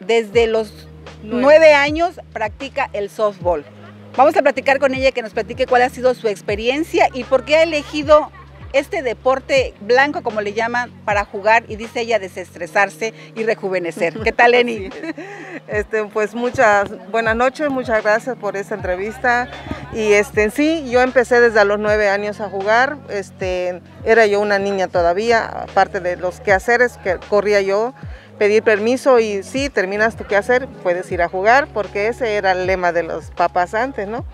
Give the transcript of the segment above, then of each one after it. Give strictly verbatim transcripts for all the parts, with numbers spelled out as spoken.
desde los nueve años practica el softball. Vamos a platicar con ella, que nos platique cuál ha sido su experiencia y por qué ha elegido este deporte blanco, como le llaman, para jugar y, dice ella, desestresarse y rejuvenecer. ¿Qué tal, Eni? Este, pues muchas buenas noches, muchas gracias por esta entrevista. Y este, en sí, yo empecé desde los nueve años a jugar. Este, era yo una niña todavía, aparte de los quehaceres que corría yo, pedir permiso y sí, terminas tu quehacer, puedes ir a jugar, porque ese era el lema de los papás antes, ¿no?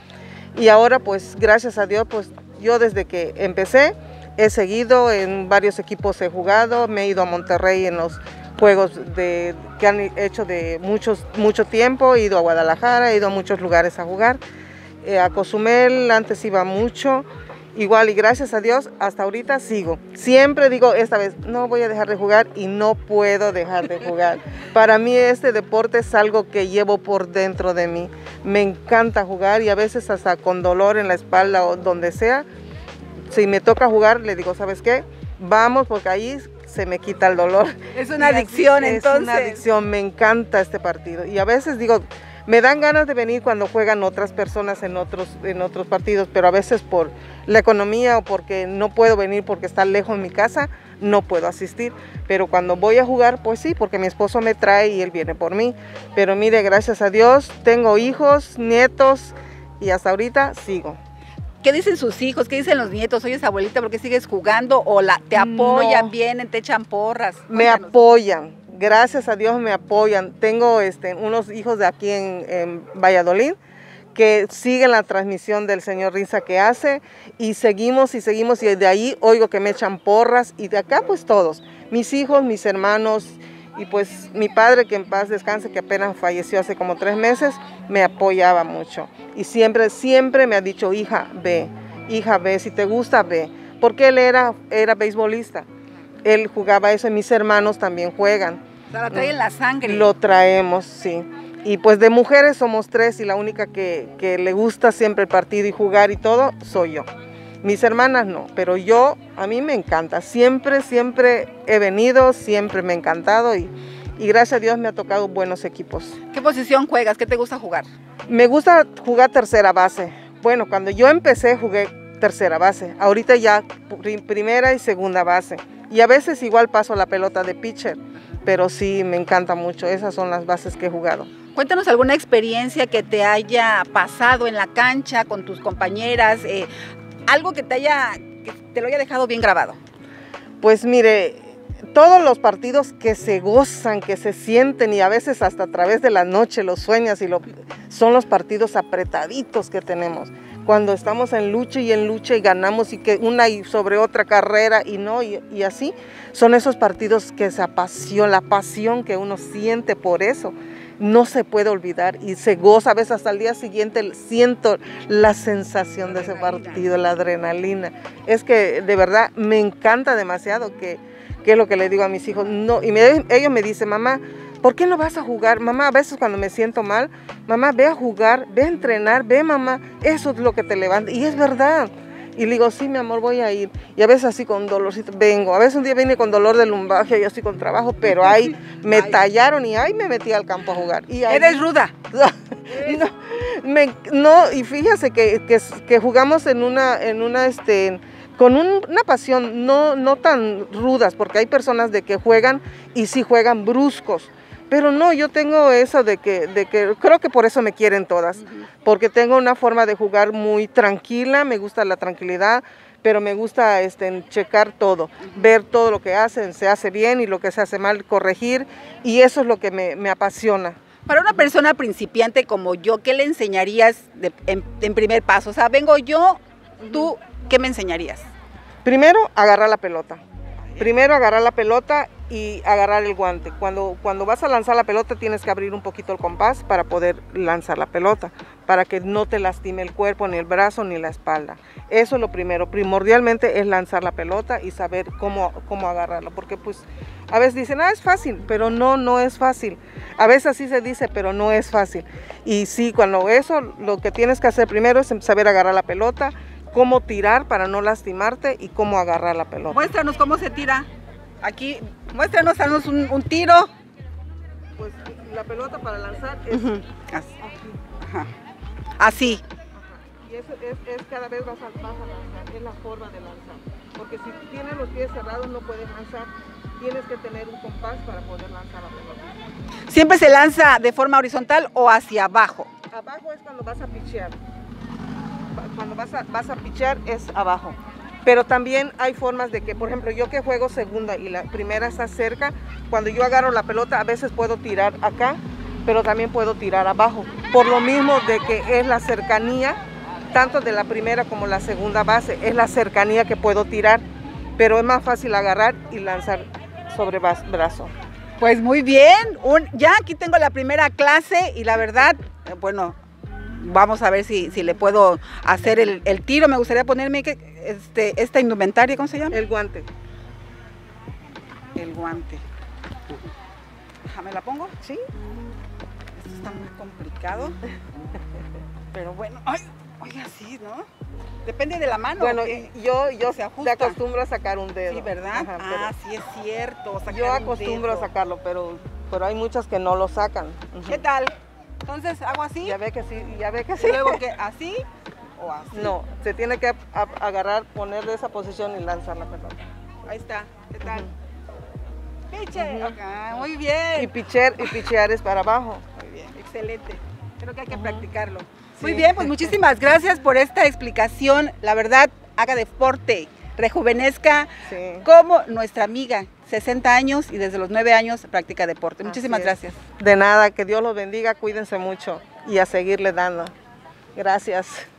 Y ahora, pues, gracias a Dios, pues, yo desde que empecé, he seguido, en varios equipos he jugado, me he ido a Monterrey en los juegos de, que han hecho de muchos, mucho tiempo, he ido a Guadalajara, he ido a muchos lugares a jugar, eh, a Cozumel antes iba mucho, igual, y gracias a Dios hasta ahorita sigo. Siempre digo, esta vez no voy a dejar de jugar y no puedo dejar de jugar. Para mí este deporte es algo que llevo por dentro de mí, me encanta jugar y a veces hasta con dolor en la espalda o donde sea, si me toca jugar, le digo, ¿sabes qué? Vamos, porque ahí se me quita el dolor. Es una adicción, entonces. Es una adicción, me encanta este partido. Y a veces digo, me dan ganas de venir cuando juegan otras personas en otros, en otros partidos, pero a veces por la economía o porque no puedo venir porque está lejos en mi casa, no puedo asistir. Pero cuando voy a jugar, pues sí, porque mi esposo me trae y él viene por mí. Pero mire, gracias a Dios, tengo hijos, nietos y hasta ahorita sigo. ¿Qué dicen sus hijos? ¿Qué dicen los nietos? Oye, abuelita, ¿por qué sigues jugando? ¿O la, te apoyan, no, vienen, te echan porras? Cuéntanos. Me apoyan, gracias a Dios me apoyan. Tengo este, unos hijos de aquí en, en Valladolid que siguen la transmisión del señor Riza que hace y seguimos y seguimos y de ahí oigo que me echan porras y de acá pues todos, mis hijos, mis hermanos y pues mi padre, que en paz descanse, que apenas falleció hace como tres meses, me apoyaba mucho. Y siempre, siempre me ha dicho, hija, ve, hija, ve, si te gusta, ve. Porque él era, era beisbolista, él jugaba eso y mis hermanos también juegan. O sea, lo traen la sangre. Lo traemos, sí. Y pues de mujeres somos tres y la única que, que le gusta siempre el partido y jugar y todo, soy yo. Mis hermanas no, pero yo, a mí me encanta. Siempre, siempre he venido, siempre me ha encantado y, y gracias a Dios me ha tocado buenos equipos. ¿Qué posición juegas? ¿Qué te gusta jugar? Me gusta jugar tercera base. Bueno, cuando yo empecé jugué tercera base. Ahorita ya primera y segunda base. Y a veces igual paso la pelota de pitcher, pero sí me encanta mucho. Esas son las bases que he jugado. Cuéntanos alguna experiencia que te haya pasado en la cancha con tus compañeras, eh, algo que te haya, que te lo haya dejado bien grabado. Pues mire, todos los partidos que se gozan, que se sienten y a veces hasta a través de la noche los sueñas y lo, son los partidos apretaditos que tenemos. Cuando estamos en lucha y en lucha y ganamos y que una y sobre otra carrera y no y, y así, son esos partidos que se apasiona, la pasión que uno siente por eso. No se puede olvidar y se goza, a veces hasta el día siguiente siento la sensación de ese partido, la adrenalina. Es que de verdad me encanta demasiado, que, que es lo que le digo a mis hijos. No, y me, ellos me dicen, mamá, ¿por qué no vas a jugar? Mamá, a veces cuando me siento mal, mamá, ve a jugar, ve a entrenar, ve mamá, eso es lo que te levanta. Y es verdad. Y le digo, sí, mi amor, voy a ir. Y a veces así con dolorcito vengo. A veces un día vine con dolor de lumbaje y así con trabajo, pero ahí me ay. tallaron y ahí me metí al campo a jugar. Y ahí, ¿eres ruda? No, me, no, y fíjese que, que, que jugamos en una, en una este, con un, una pasión no, no tan rudas, porque hay personas de que juegan y sí juegan bruscos. Pero no, yo tengo eso de que, de que creo que por eso me quieren todas, porque tengo una forma de jugar muy tranquila, me gusta la tranquilidad, pero me gusta este, checar todo, ver todo lo que hacen, se hace bien y lo que se hace mal, corregir, y eso es lo que me, me apasiona. Para una persona principiante como yo, ¿qué le enseñarías de, en, en primer paso? O sea, vengo yo, tú, ¿qué me enseñarías? Primero, agarrar la pelota. Primero agarrar la pelota y agarrar el guante. Cuando, cuando vas a lanzar la pelota tienes que abrir un poquito el compás para poder lanzar la pelota, para que no te lastime el cuerpo, ni el brazo, ni la espalda. Eso es lo primero. Primordialmente es lanzar la pelota y saber cómo, cómo agarrarla, porque pues a veces dicen, ah, es fácil, pero no, no es fácil. A veces así se dice, pero no es fácil. Y sí, cuando eso, lo que tienes que hacer primero es saber agarrar la pelota, cómo tirar para no lastimarte y cómo agarrar la pelota. Muéstranos cómo se tira. Aquí, muéstranos, danos un, un tiro. Pues la pelota para lanzar es uh-huh. así. Ajá. Así. Ajá. Y eso es, es cada vez vas a, vas a lanzar, es la forma de lanzar. Porque si tienes los pies cerrados no puedes lanzar, tienes que tener un compás para poder lanzar la pelota. ¿Siempre se lanza de forma horizontal o hacia abajo? Abajo es cuando vas a pichear. Cuando vas a, vas a pichear es abajo. Pero también hay formas de que, por ejemplo, yo que juego segunda y la primera está cerca, cuando yo agarro la pelota a veces puedo tirar acá, pero también puedo tirar abajo. Por lo mismo de que es la cercanía, tanto de la primera como la segunda base, es la cercanía que puedo tirar, pero es más fácil agarrar y lanzar sobre brazo. Pues muy bien, un, ya aquí tengo la primera clase y la verdad, bueno, vamos a ver si, si le puedo hacer el, el tiro. Me gustaría ponerme este, esta indumentaria, ¿cómo se llama? El guante. El guante. ¿Me la pongo? Sí. Esto está muy complicado. Pero bueno, ay, ay, así, ¿no? Depende de la mano. Bueno, yo, yo se te acostumbro a sacar un dedo. Sí, ¿verdad? Ajá, ah, sí es cierto. Sacar yo acostumbro un dedo. a sacarlo, pero, pero hay muchas que no lo sacan. Uh-huh. ¿Qué tal? Entonces, ¿hago así? Ya ve que sí, ya ve que sí. ¿Y luego que así o así? No, se tiene que agarrar, poner de esa posición y lanzar la pelota. Ahí está, ¿qué tal? Uh-huh. Piche. Uh-huh. Okay, muy bien. Y pichear, y pichear es para abajo. Muy bien, excelente. Creo que hay que uh-huh. practicarlo. Sí. Muy bien, pues muchísimas gracias por esta explicación. La verdad, haga deporte, rejuvenezca sí. como nuestra amiga. sesenta años y desde los nueve años practica deporte. Así Muchísimas es. gracias. De nada, que Dios los bendiga, cuídense mucho y a seguirle dando. Gracias.